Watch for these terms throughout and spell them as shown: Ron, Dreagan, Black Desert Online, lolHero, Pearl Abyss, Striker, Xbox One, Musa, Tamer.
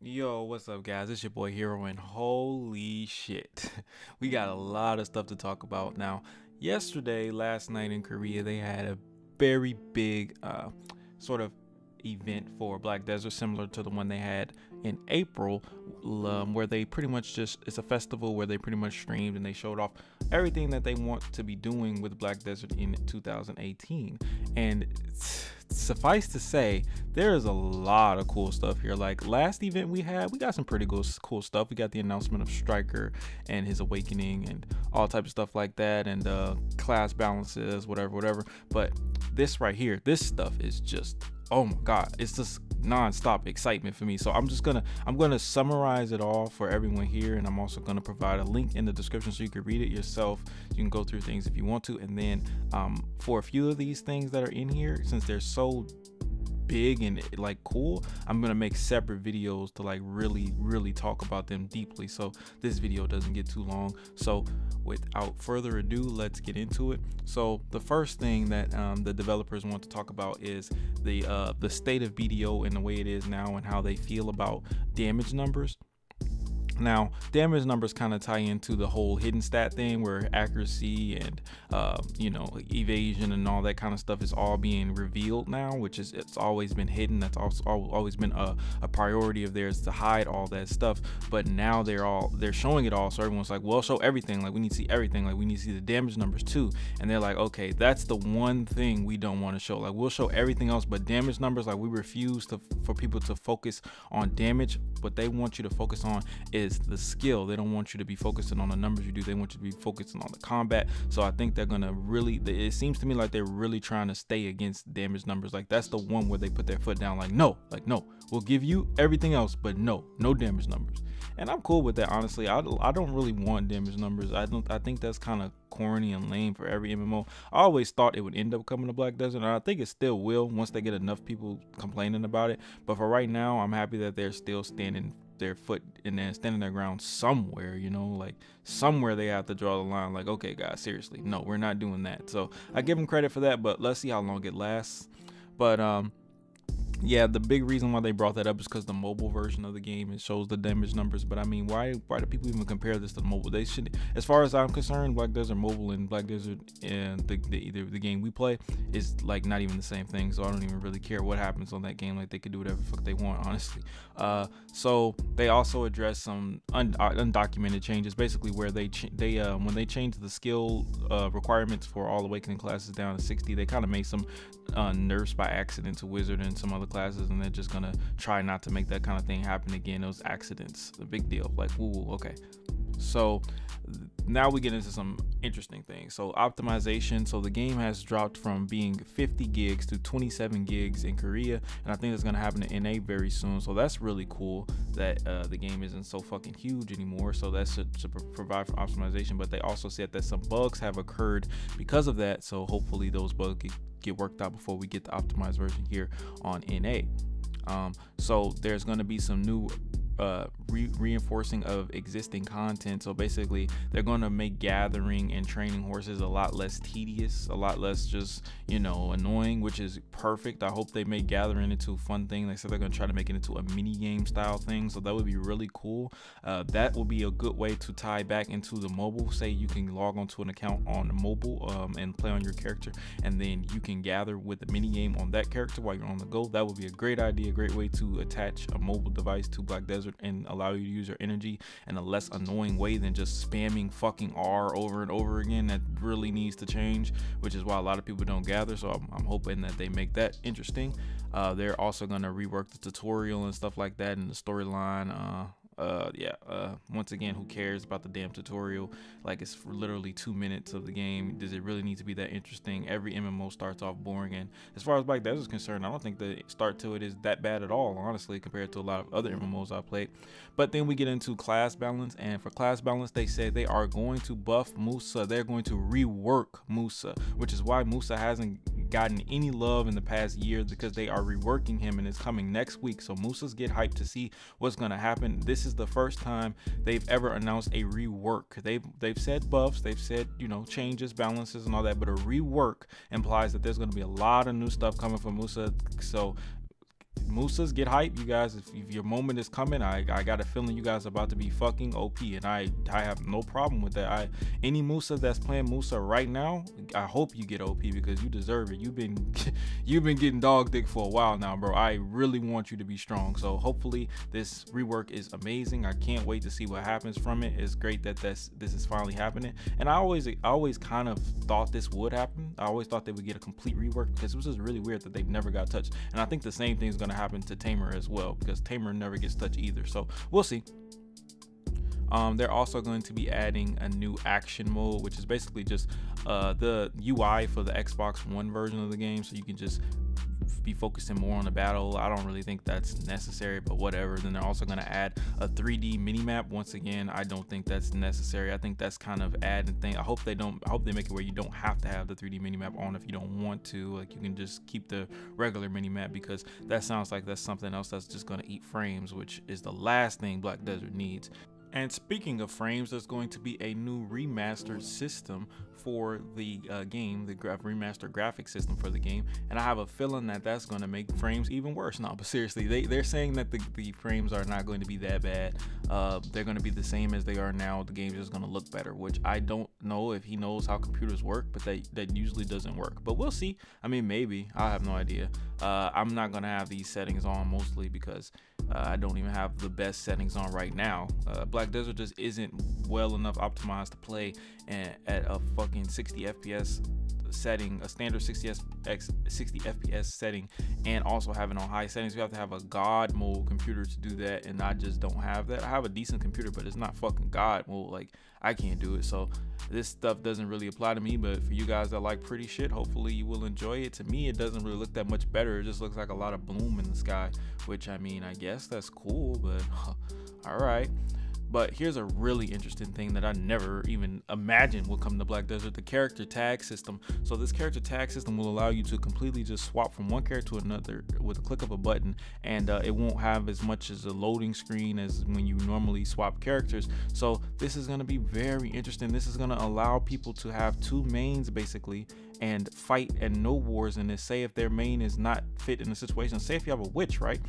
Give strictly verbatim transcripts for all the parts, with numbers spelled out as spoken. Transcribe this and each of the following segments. Yo, what's up guys, it's your boy Hero, and holy shit, we got a lot of stuff to talk about. Now yesterday, last night in Korea, they had a very big uh sort of event for Black Desert, similar to the one they had in April, um, where they pretty much just, it's a festival where they pretty much streamed and they showed off everything that they want to be doing with Black Desert in two thousand eighteen. And suffice to say, there is a lot of cool stuff here. Like last event we had, we got some pretty cool, cool stuff. We got the announcement of Striker and his awakening and all type of stuff like that, and uh, class balances, whatever, whatever. But this right here, this stuff is just, oh my god, it's just non-stop excitement for me. So i'm just gonna i'm gonna summarize it all for everyone here, and I'm also gonna provide a link in the description so you can read it yourself. You can go through things if you want to. And then um for a few of these things that are in here, since they're so big and like cool, I'm gonna make separate videos to like really really talk about them deeply, so this video doesn't get too long. So without further ado, let's get into it. So the first thing that um, the developers want to talk about is the uh, the state of B D O and the way it is now, and how they feel about damage numbers. Now damage numbers kind of tie into the whole hidden stat thing, where accuracy and uh, you know, evasion and all that kind of stuff is all being revealed now, which is, it's always been hidden. That's also always been a, a priority of theirs, to hide all that stuff. But now they're all they're showing it all, so everyone's like, well, show everything, like we need to see everything, like we need to see the damage numbers too. And they're like, okay, that's the one thing we don't want to show. Like we'll show everything else but damage numbers. Like we refuse to for people to focus on damage. What they want you to focus on is the skill. They don't want you to be focusing on the numbers you do. They want you to be focusing on the combat. So I think they're gonna really, it seems to me like they're really trying to stay against damage numbers. Like that's the one where they put their foot down, like no, like no, we'll give you everything else but no no damage numbers. And I'm cool with that, honestly. I, I don't really want damage numbers. I don't I think that's kind of corny and lame for every M M O. I always thought it would end up coming to Black Desert, and I think it still will once they get enough people complaining about it. But for right now, I'm happy that they're still standing their foot and then standing their ground somewhere, you know, like somewhere they have to draw the line, like okay guys, seriously, no, we're not doing that. So I give them credit for that, but let's see how long it lasts. But um yeah, the big reason why they brought that up is because the mobile version of the game, it shows the damage numbers. But I mean, why why do people even compare this to the mobile? They should, as far as I'm concerned, Black Desert Mobile and Black Desert and the the, the, the game we play is like not even the same thing. So I don't even really care what happens on that game. Like they could do whatever the fuck they want, honestly. Uh, so they also address some un undocumented changes, basically where they ch they uh, when they changed the skill uh, requirements for all awakening classes down to sixty, they kind of made some uh, nerfs by accident to wizard and some other classes, and they're just gonna try not to make that kind of thing happen again. Those accidents, a big deal, like woo, okay. So now we get into some interesting things. So optimization. So the game has dropped from being fifty gigs to twenty-seven gigs in Korea, and I think it's gonna happen in N A very soon. So that's really cool that uh, the game isn't so fucking huge anymore. So that should, should provide for optimization. But they also said that some bugs have occurred because of that. So hopefully those bugs get, get worked out before we get the optimized version here on N A. Um, so there's gonna be some new uh re reinforcing of existing content. So basically they're going to make gathering and training horses a lot less tedious, a lot less just, you know, annoying, which is perfect. I hope they make gathering into a fun thing. They said they're going to try to make it into a mini game style thing, so that would be really cool. Uh that will be a good way to tie back into the mobile. Say you can log onto an account on the mobile um and play on your character, and then you can gather with a mini game on that character while you're on the go. That would be a great idea, a great way to attach a mobile device to Black Desert and allow you to use your energy in a less annoying way than just spamming fucking R over and over again. That really needs to change, which is why a lot of people don't gather. So i'm, I'm hoping that they make that interesting. Uh they're also going to rework the tutorial and stuff like that, and the storyline. uh uh yeah uh once again, who cares about the damn tutorial? Like it's for literally two minutes of the game. Does it really need to be that interesting? Every M M O starts off boring, and as far as Black Desert is concerned, I don't think the start to it is that bad at all, honestly, compared to a lot of other M M Os I played. But then we get into class balance, and for class balance, they say they are going to buff Musa. They're going to rework Musa, which is why Musa hasn't gotten any love in the past year, because they are reworking him, and it's coming next week. So Musa's get hyped to see what's going to happen. This is the first time they've ever announced a rework. They've they've said buffs, they've said, you know, changes, balances and all that, but a rework implies that there's going to be a lot of new stuff coming from Musa. So Musas, get hype, you guys. If, if your moment is coming, I, I got a feeling you guys are about to be fucking O P, and I I have no problem with that. I any Musa that's playing Musa right now, I hope you get O P because you deserve it. You've been you've been getting dog dick for a while now, bro. I really want you to be strong. So hopefully this rework is amazing. I can't wait to see what happens from it. It's great that that's this is finally happening. And I always I always kind of thought this would happen. I always thought they would get a complete rework because it was just really weird that they've never got touched. And I think the same thing is going to happen to Tamer as well, because Tamer never gets touched either. So we'll see. Um, they're also going to be adding a new action mode, which is basically just uh, the U I for the Xbox One version of the game. So you can just be focusing more on the battle. I don't really think that's necessary, but whatever. Then they're also going to add a three D mini map. Once again, I don't think that's necessary. I think that's kind of adding thing. I hope they don't, I hope they make it where you don't have to have the three D mini map on if you don't want to. Like, you can just keep the regular mini map, because that sounds like that's something else that's just going to eat frames, which is the last thing Black Desert needs. And speaking of frames, there's going to be a new remastered system for the uh, game, the graph remastered graphic system for the game, and I have a feeling that that's going to make frames even worse. No, but seriously, they, they're saying that the, the frames are not going to be that bad. Uh, they're going to be the same as they are now. The game's just going to look better, which I don't know if he knows how computers work, but that, that usually doesn't work. But we'll see. I mean, maybe. I have no idea. Uh, I'm not going to have these settings on, mostly because uh, I don't even have the best settings on right now. Uh, Black Desert just isn't well enough optimized to play and, at a fucking sixty F P S setting, a standard sixty F P S setting, and also have it on high settings. You have to have a god mode computer to do that, and I just don't have that. I have a decent computer, but it's not fucking god mode. Like, I can't do it. So this stuff doesn't really apply to me, but for you guys that like pretty shit, hopefully you will enjoy it. To me, it doesn't really look that much better. It just looks like a lot of bloom in the sky, which, I mean, I guess that's cool, but all right. But here's a really interesting thing that I never even imagined would come to Black Desert, the character tag system. So this character tag system will allow you to completely just swap from one character to another with a click of a button, and uh, it won't have as much as a loading screen as when you normally swap characters. So this is gonna be very interesting. This is gonna allow people to have two mains basically and fight and no wars in this. Say if their main is not fit in the situation, say if you have a witch, right?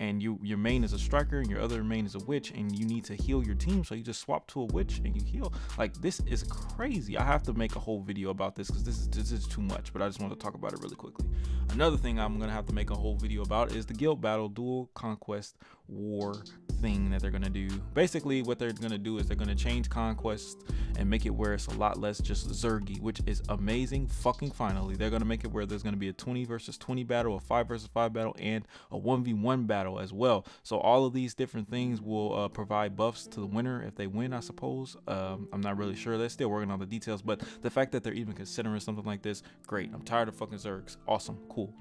And you, your main is a striker and your other main is a witch, and you need to heal your team, so you just swap to a witch and you heal. Like, this is crazy. I have to make a whole video about this because this is this is too much, but I just want to talk about it really quickly. Another thing I'm gonna have to make a whole video about is the guild battle dual conquest war thing that they're gonna do. Basically what they're gonna do is they're gonna change conquest and make it where it's a lot less just Zergy, which is amazing. Fucking finally, they're gonna make it where there's gonna be a twenty versus twenty battle, a five versus five battle, and a one v one battle as well. So all of these different things will uh, provide buffs to the winner if they win, I suppose. um I'm not really sure, they're still working on the details, but the fact that they're even considering something like this, great. I'm tired of fucking Zergs. Awesome, cool.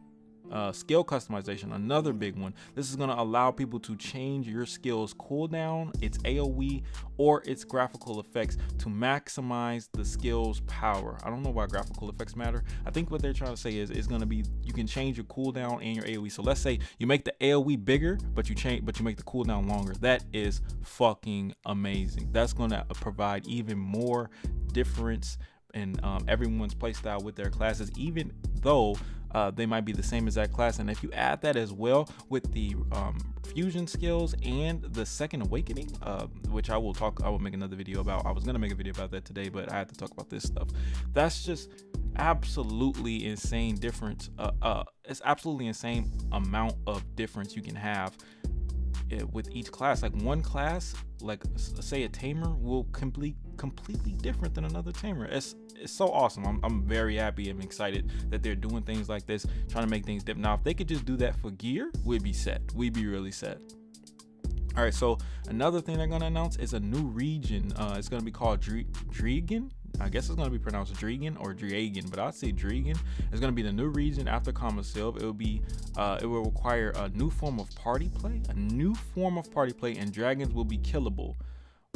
Uh, skill customization, another big one. This is going to allow people to change your skill's cooldown, its A O E, or its graphical effects to maximize the skill's power. I don't know why graphical effects matter. I think what they're trying to say is it's going to be, you can change your cooldown and your A O E. So let's say you make the A O E bigger, but you change, but you make the cooldown longer. That is fucking amazing. That's going to provide even more difference in um, everyone's playstyle with their classes, even though Uh, they might be the same exact class. And if you add that as well with the um, fusion skills and the second awakening, uh, which I will talk, I will make another video about. I was gonna make a video about that today, but I had to talk about this stuff. That's just absolutely insane difference. Uh, uh, it's absolutely insane amount of difference you can have with each class. Like, one class, like say a Tamer, will complete completely different than another Tamer. It's it's so awesome. I'm, I'm very happy and excited that they're doing things like this, trying to make things different. Now if they could just do that for gear, we'd be set. We'd be really set. All right, so another thing they're going to announce is a new region. Uh it's going to be called Dreagan. I guess it's going to be pronounced Dreagan or Dreagan, but I'd say Dreagan. It's going to be the new region after Silv. It will be, uh, it will require a new form of party play, a new form of party play, and dragons will be killable.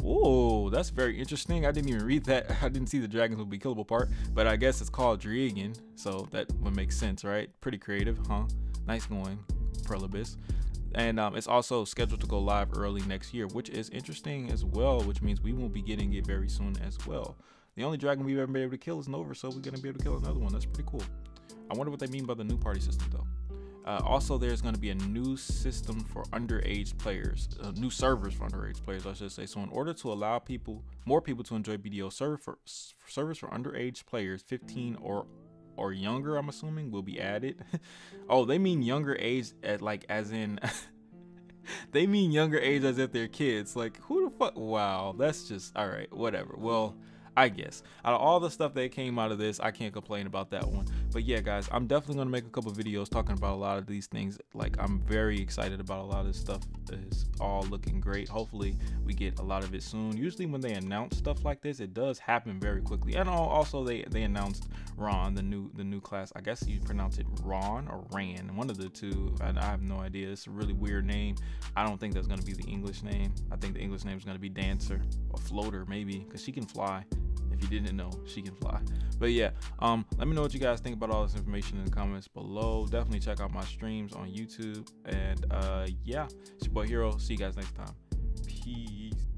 Oh, that's very interesting. I didn't even read that. I didn't see the dragons will be killable part, but I guess it's called Dreagan, so that would make sense, right? Pretty creative, huh? Nice going, Pearl Abyss. And um, it's also scheduled to go live early next year, which is interesting as well, which means we will be getting it very soon as well. The only dragon we've ever been able to kill is Nova, so we're going to be able to kill another one. That's pretty cool. I wonder what they mean by the new party system, though. Uh, also, there's going to be a new system for underage players, uh, new servers for underage players, I should say. So in order to allow people, more people to enjoy B D O, server for, servers for underage players, fifteen or or younger, I'm assuming, will be added. Oh, they mean younger age at like as in they mean younger age as if they're kids. Like, who the fuck? Wow, that's just all right, whatever. Well, I guess out of all the stuff that came out of this, I can't complain about that one. But yeah, guys, I'm definitely gonna make a couple videos talking about a lot of these things. Like, I'm very excited about a lot of this stuff. It's all looking great. Hopefully we get a lot of it soon. Usually when they announce stuff like this, it does happen very quickly. And also they they announced Ron, the new the new class. I guess you pronounce it Ron or Ran, one of the two. I, I have no idea. It's a really weird name. I don't think that's gonna be the English name. I think the English name is gonna be Dancer or Floater, maybe, because she can fly. If you didn't know, she can fly. But yeah, um let me know what you guys think about all this information in the comments below. Definitely check out my streams on YouTube, and uh yeah, it's your boy Hero. See you guys next time. Peace.